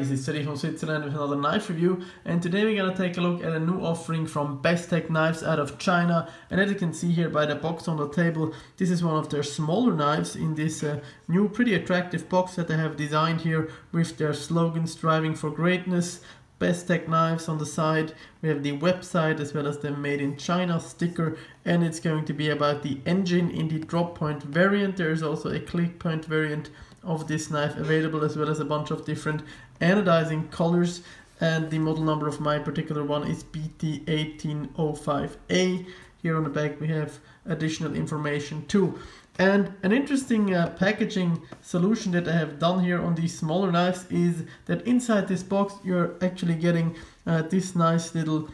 This is 7redi from Switzerland with another knife review, and today we're gonna take a look at a new offering from Bestech Knives out of China. And as you can see here by the box on the table, this is one of their smaller knives in this new pretty attractive box that they have designed here with their slogan "Striving for Greatness." Bestech Knives on the side. We have the website as well as the made in China sticker, and it's going to be about the engine in the drop point variant. There is also a click point variant of this knife available, as well as a bunch of different anodizing colors, and the model number of my particular one is BT1805A. Here on the back we have additional information too. And an interesting packaging solution that I have done here on these smaller knives is that inside this box you're actually getting this nice little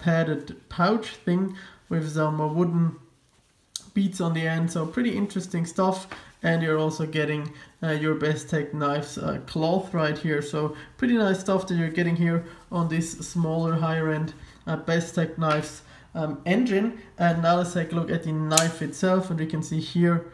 padded pouch thing with some wooden beads on the end, so pretty interesting stuff. And you're also getting your Bestech Knives cloth right here, so pretty nice stuff that you're getting here on this smaller higher end Bestech Knives engine. And now let's take a look at the knife itself, and we can see here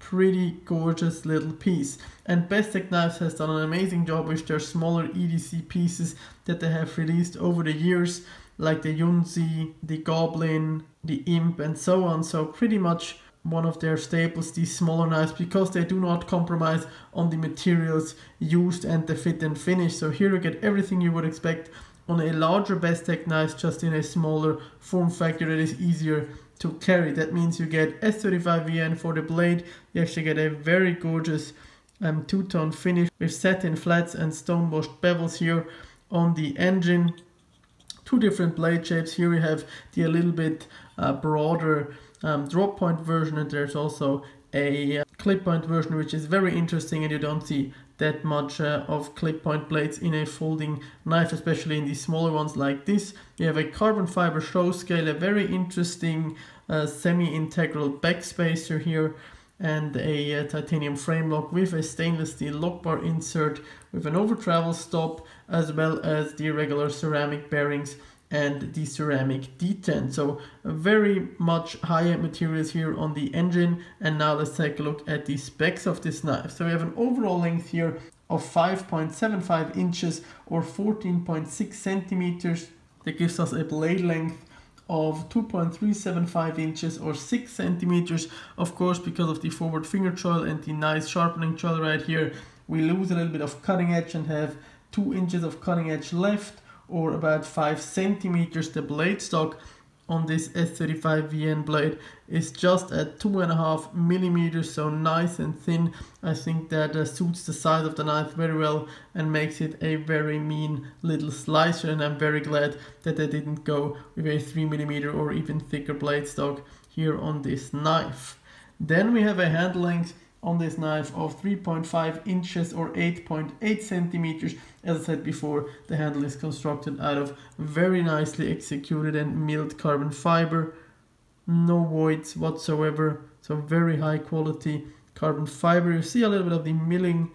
pretty gorgeous little piece. And Bestech Knives has done an amazing job with their smaller EDC pieces that they have released over the years, like the Yunzi, the Goblin, the Imp and so on. So pretty much one of their staples, these smaller knives, because they do not compromise on the materials used and the fit and finish. So here you get everything you would expect on a larger Bestech knife, just in a smaller form factor that is easier to carry. That means you get S35VN for the blade. You actually get a very gorgeous two-tone finish with satin flats and stone-washed bevels here on the engine. Two different blade shapes. Here we have the a little bit broader drop point version, and there's also a clip point version, which is very interesting, and you don't see that much of clip point blades in a folding knife, especially in the smaller ones like this. You have a carbon fiber show scale, a very interesting semi-integral back spacer here, and a titanium frame lock with a stainless steel lock bar insert with an over travel stop, as well as the regular ceramic bearings and the ceramic detent. So very much higher materials here on the engine. And now let's take a look at the specs of this knife. So we have an overall length here of 5.75 inches or 14.6 centimeters. That gives us a blade length of 2.375 inches or 6 centimeters. Of course, because of the forward finger choil and the nice sharpening choil right here, we lose a little bit of cutting edge and have 2 inches of cutting edge left, or about 5 centimeters. The blade stock on this S35VN blade is just at 2.5 millimeters, so nice and thin. I think that suits the size of the knife very well and makes it a very mean little slicer, and I'm very glad that they didn't go with a 3 millimeter or even thicker blade stock here on this knife. Then we have a handle length on this knife of 3.5 inches or 8.8 centimeters. As I said before, the handle is constructed out of very nicely executed and milled carbon fiber. No voids whatsoever, so very high quality carbon fiber. You see a little bit of the milling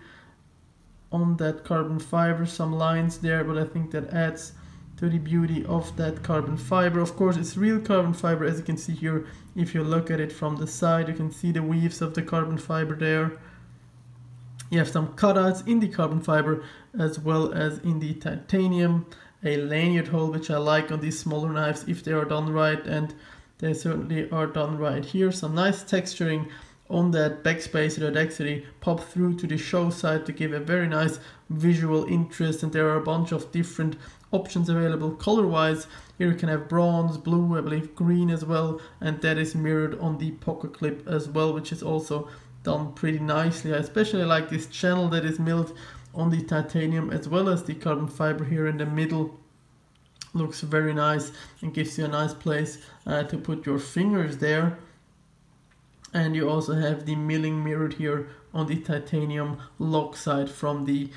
on that carbon fiber, some lines there, but I think that adds to the beauty of that carbon fiber. Of course, it's real carbon fiber, as you can see here. If you look at it from the side, you can see the weaves of the carbon fiber there. You have some cutouts in the carbon fiber as well as in the titanium, a lanyard hole, which I like on these smaller knives if they are done right, and they certainly are done right here. Some nice texturing on that backspacer that actually pop through to the show side to give a very nice visual interest. And there are a bunch of different options available color wise. Here you can have bronze, blue, I believe green as well, and that is mirrored on the pocket clip as well, which is also done pretty nicely. I especially like this channel that is milled on the titanium as well as the carbon fiber here in the middle. Looks very nice and gives you a nice place to put your fingers there. And you also have the milling mirrored here on the titanium lock side from the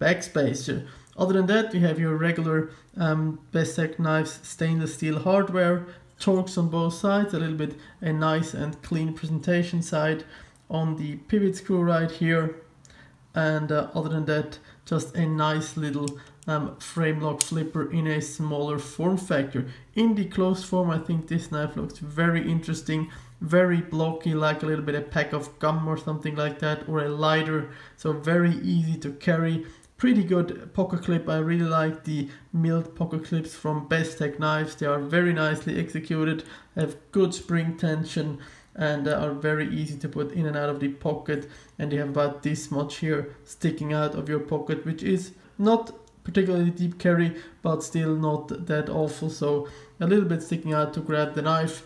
backspacer. Other than that, we have your regular Bestech Knives stainless steel hardware, torques on both sides, a little bit a nice and clean presentation side on the pivot screw right here. And other than that, just a nice little frame lock flipper in a smaller form factor. In the closed form, I think this knife looks very interesting, very blocky, like a little bit of a pack of gum or something like that, or a lighter. So very easy to carry, Pretty good pocket clip. I really like the milled pocket clips from Bestech Knives. They are very nicely executed, have good spring tension, and are very easy to put in and out of the pocket. And you have about this much here sticking out of your pocket, which is not particularly deep carry, but still not that awful. So a little bit sticking out to grab the knife.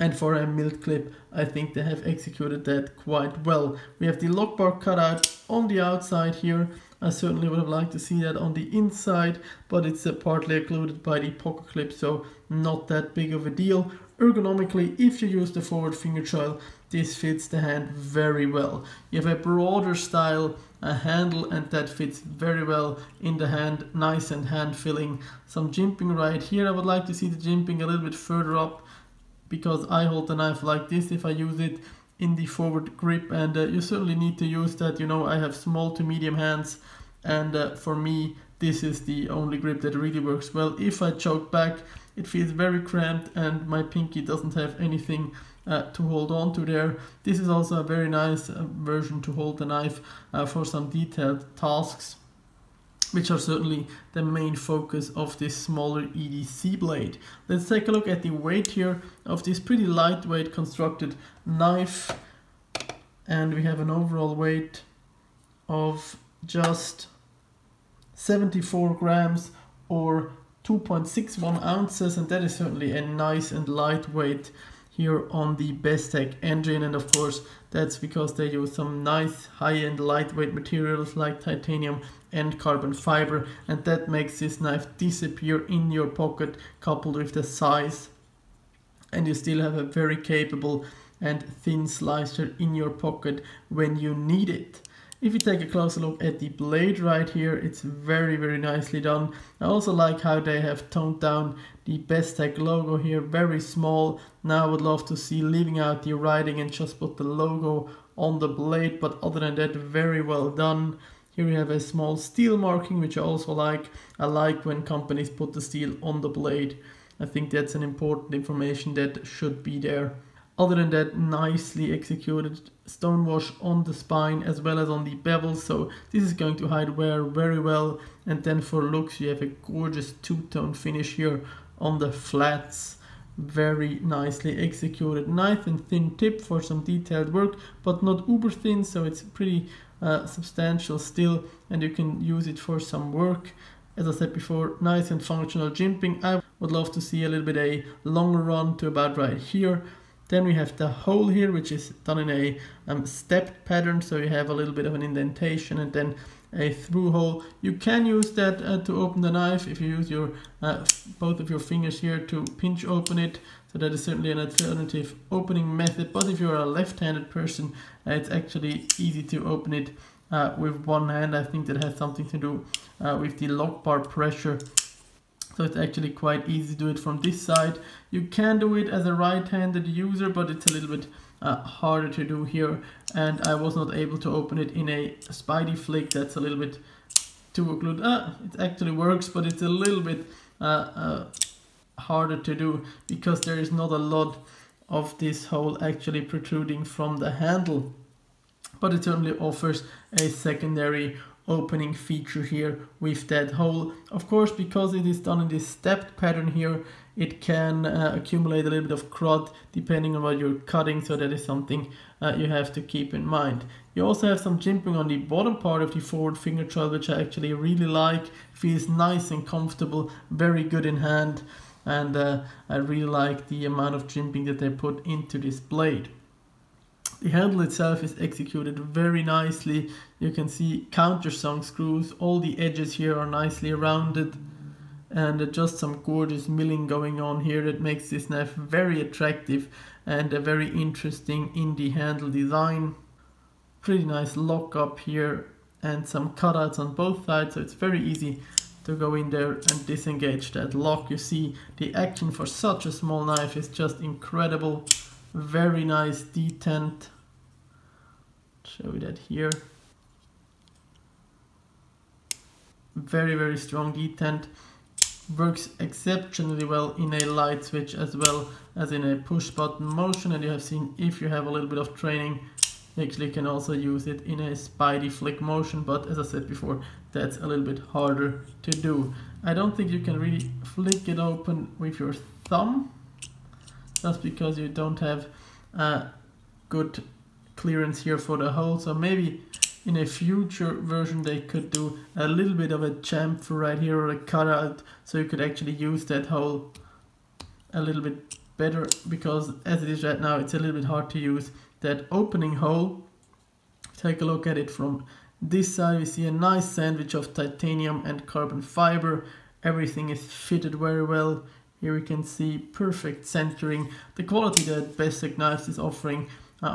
And for a milled clip, I think they have executed that quite well. We have the lock bar cut out on the outside here. I certainly would have liked to see that on the inside, but it's partly occluded by the pocket clip, so not that big of a deal. Ergonomically, if you use the forward finger choil, this fits the hand very well. You have a broader style, a handle, and that fits very well in the hand, nice and hand filling. Some jimping right here. I would like to see the jimping a little bit further up, because I hold the knife like this if I use it in the forward grip, and you certainly need to use that. You know, I have small to medium hands, and for me this is the only grip that really works well. If I choke back, it feels very cramped and my pinky doesn't have anything to hold on to there. This is also a very nice version to hold the knife for some detailed tasks, which are certainly the main focus of this smaller EDC blade. Let's take a look at the weight here of this pretty lightweight constructed knife. And we have an overall weight of just 74 grams or 2.61 ounces. And that is certainly a nice and lightweight here on the Bestech engine. And of course, that's because they use some nice high-end lightweight materials like titanium and carbon fiber, and that makes this knife disappear in your pocket, coupled with the size, and you still have a very capable and thin slicer in your pocket when you need it. If you take a closer look at the blade right here, it's very nicely done. I also like how they have toned down the Bestech logo here, very small. Now I would love to see leaving out the writing and just put the logo on the blade, but other than that, very well done. Here we have a small steel marking, which I also like. I like when companies put the steel on the blade. I think that's an important information that should be there. Other than that, nicely executed stonewash on the spine as well as on the bevel. So this is going to hide wear very well. And then for looks, you have a gorgeous two-tone finish here on the flats. Very nicely executed knife and thin tip for some detailed work, but not uber thin, so it's pretty substantial still, and you can use it for some work. As I said before, nice and functional jimping. I would love to see a little bit a longer run to about right here. Then we have the hole here, which is done in a stepped pattern, so you have a little bit of an indentation and then a through hole. You can use that to open the knife if you use your both of your fingers here to pinch open it. So that is certainly an alternative opening method, but if you're a left-handed person, it's actually easy to open it with one hand. I think that has something to do with the lock bar pressure. So it's actually quite easy to do it from this side. You can do it as a right-handed user, but it's a little bit harder to do here. And I was not able to open it in a Spidey flick. That's a little bit too occluded. It actually works, but it's a little bit harder to do because there is not a lot of this hole actually protruding from the handle, but it certainly offers a secondary opening feature here with that hole. Of course, because it is done in this stepped pattern here, it can accumulate a little bit of crud depending on what you're cutting, so that is something you have to keep in mind. You also have some jimping on the bottom part of the forward finger choil, which I actually really like. Feels nice and comfortable, very good in hand, and I really like the amount of jimping that they put into this blade. The handle itself is executed very nicely. You can see countersunk screws, all the edges here are nicely rounded, and just some gorgeous milling going on here that makes this knife very attractive and very interesting in the handle design. Pretty nice lock up here and some cutouts on both sides, so it's very easy to go in there and disengage that lock. You see the action for such a small knife is just incredible. Very nice detent. Show that here. Very strong detent. Works exceptionally well in a light switch as well as in a push button motion, and you have seen if you have a little bit of training You actually can also use it in a Spidey flick motion, but as I said before, that's a little bit harder to do. I don't think you can really flick it open with your thumb, just because you don't have good clearance here for the hole. So maybe in a future version they could do a little bit of a chamfer right here, or a cutout, so you could actually use that hole a little bit better, because as it is right now it's a little bit hard to use that opening hole. Take a look at it from this side. We see a nice sandwich of titanium and carbon fiber. Everything is fitted very well. Here we can see perfect centering. The quality that Bestech Knives is offering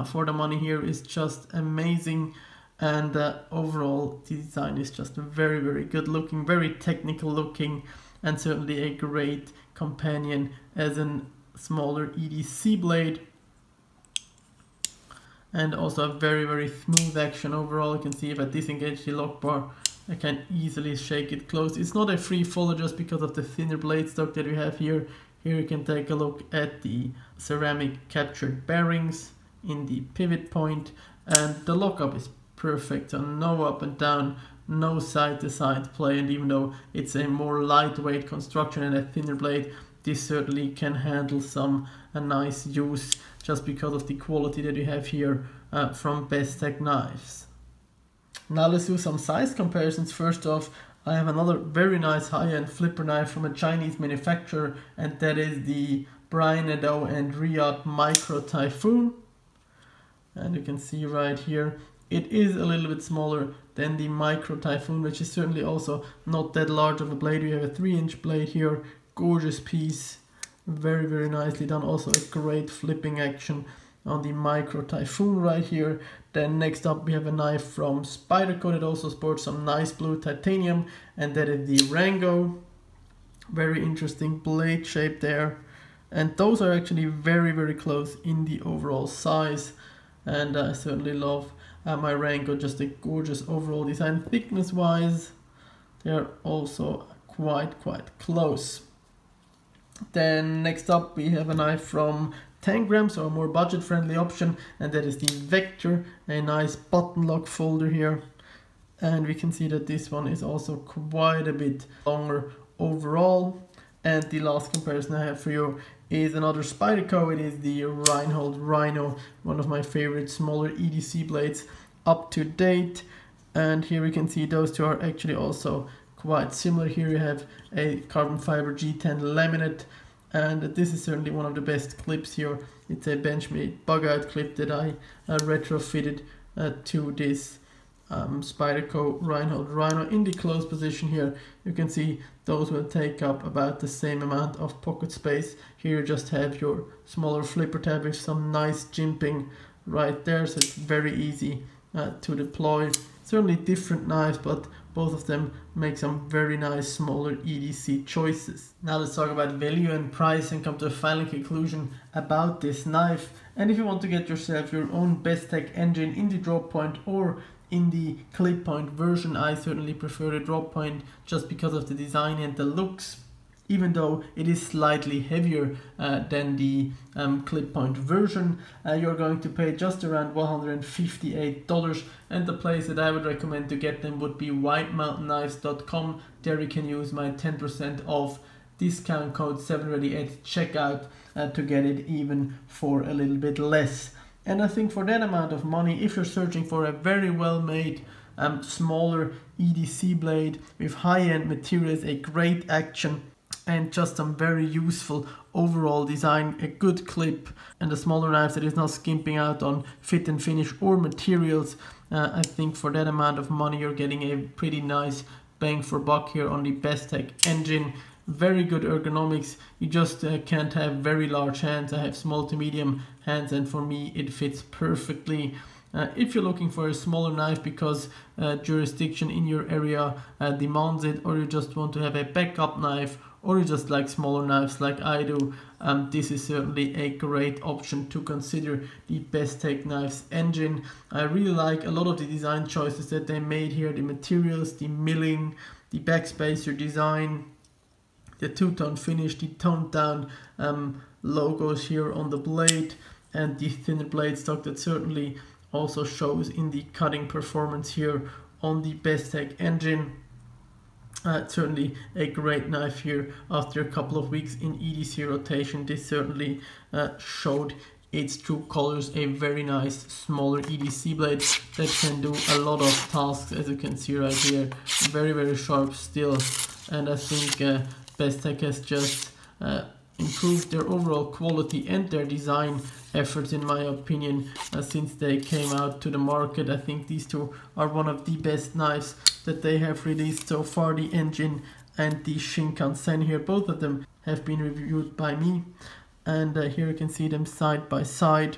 for the money here is just amazing, and overall the design is just very, very good looking, very technical looking, and certainly a great companion as a smaller EDC blade, and also a very, very smooth action overall. You can see if I disengage the lock bar, I can easily shake it closed. It's not a free follow just because of the thinner blade stock that we have here. Here you can take a look at the ceramic captured bearings in the pivot point, and the lockup is perfect, so no up and down, no side to side play. And even though it's a more lightweight construction and a thinner blade, this certainly can handle some nice use just because of the quality that you have here from Bestech Knives. Now let's do some size comparisons. First off, I have another very nice high-end flipper knife from a Chinese manufacturer, and that is the Brian Edo and Riyadh Micro Typhoon. And you can see right here, it is a little bit smaller than the Micro Typhoon, which is certainly also not that large of a blade. We have a 3-inch blade here, gorgeous piece, very, very nicely done. Also a great flipping action on the Micro Typhoon right here. Then next up we have a knife from Spyderco that also sports some nice blue titanium, and that is the Rango. Very interesting blade shape there, and those are actually very, very close in the overall size, and I certainly love my Rango. Just a gorgeous overall design. Thickness wise, they're also quite close. Then next up we have a knife from 10g, so a more budget friendly option, and that is the Vector, a nice button lock folder here. And we can see that this one is also quite a bit longer overall. And the last comparison I have for you is another Spyderco. It is the Reinhold Rhino, one of my favorite smaller EDC blades up to date. And here we can see those two are actually also quite similar. Here you have a carbon fiber G10 laminate, and this is certainly one of the best clips here. It's a Benchmade bug-out clip that I retrofitted to this Spyderco Reinhold Rhino. In the closed position here, you can see those will take up about the same amount of pocket space. Here you just have your smaller flipper tab with some nice jimping right there, so it's very easy to deploy. Certainly different knives, but both of them make some very nice smaller EDC choices. Now let's talk about value and price and come to a final conclusion about this knife. And if you want to get yourself your own Bestech engine in the drop point or in the clip point version, I certainly prefer the drop point just because of the design and the looks, even though it is slightly heavier than the clip point version. You're going to pay just around $158, and the place that I would recommend to get them would be whitemountainknives.com. There you can use my 10% off discount code 7redi at checkout to get it even for a little bit less. And I think for that amount of money, if you're searching for a very well-made smaller EDC blade with high-end materials, a great action, and just some very useful overall design, a good clip, and a smaller knife that is not skimping out on fit and finish or materials, I think for that amount of money you're getting a pretty nice bang for buck here on the Bestech engine. Very good ergonomics. You just can't have very large hands. I have small to medium hands, and for me it fits perfectly. If you're looking for a smaller knife because jurisdiction in your area demands it, or you just want to have a backup knife, or you just like smaller knives like I do, this is certainly a great option to consider, the Bestech Knives engine. I really like a lot of the design choices that they made here, the materials, the milling, the backspacer design, the two-tone finish, the toned-down logos here on the blade, and the thinner blade stock that certainly also shows in the cutting performance here on the Bestech engine. Certainly a great knife here. After a couple of weeks in EDC rotation, this certainly showed its true colors. A very nice smaller EDC blade that can do a lot of tasks, as you can see right here. Very sharp still, and I think Bestech has just improved their overall quality and their design efforts, in my opinion, since they came out to the market. I think these two are one of the best knives that they have released so far, the engine and the Shinkansen here. Both of them have been reviewed by me, and here you can see them side by side.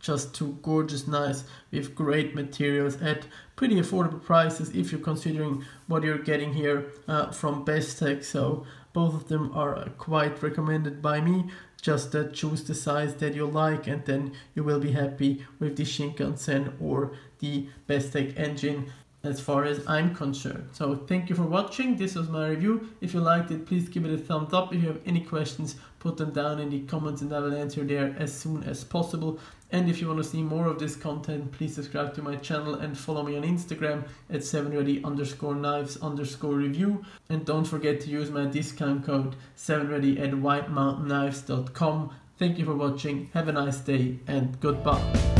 Just two gorgeous knives with great materials at pretty affordable prices if you're considering what you're getting here from Bestech. So both of them are quite recommended by me. Just choose the size that you like, and then you will be happy with the Shinkansen or the Bestech engine as far as I'm concerned. So thank you for watching. This was my review. If you liked it, please give it a thumbs up. If you have any questions, put them down in the comments and I will answer there as soon as possible. And if you want to see more of this content, please subscribe to my channel and follow me on Instagram at 7redi_knives_review. And don't forget to use my discount code 7redi at whitemountainknives.com. Thank you for watching. Have a nice day and goodbye.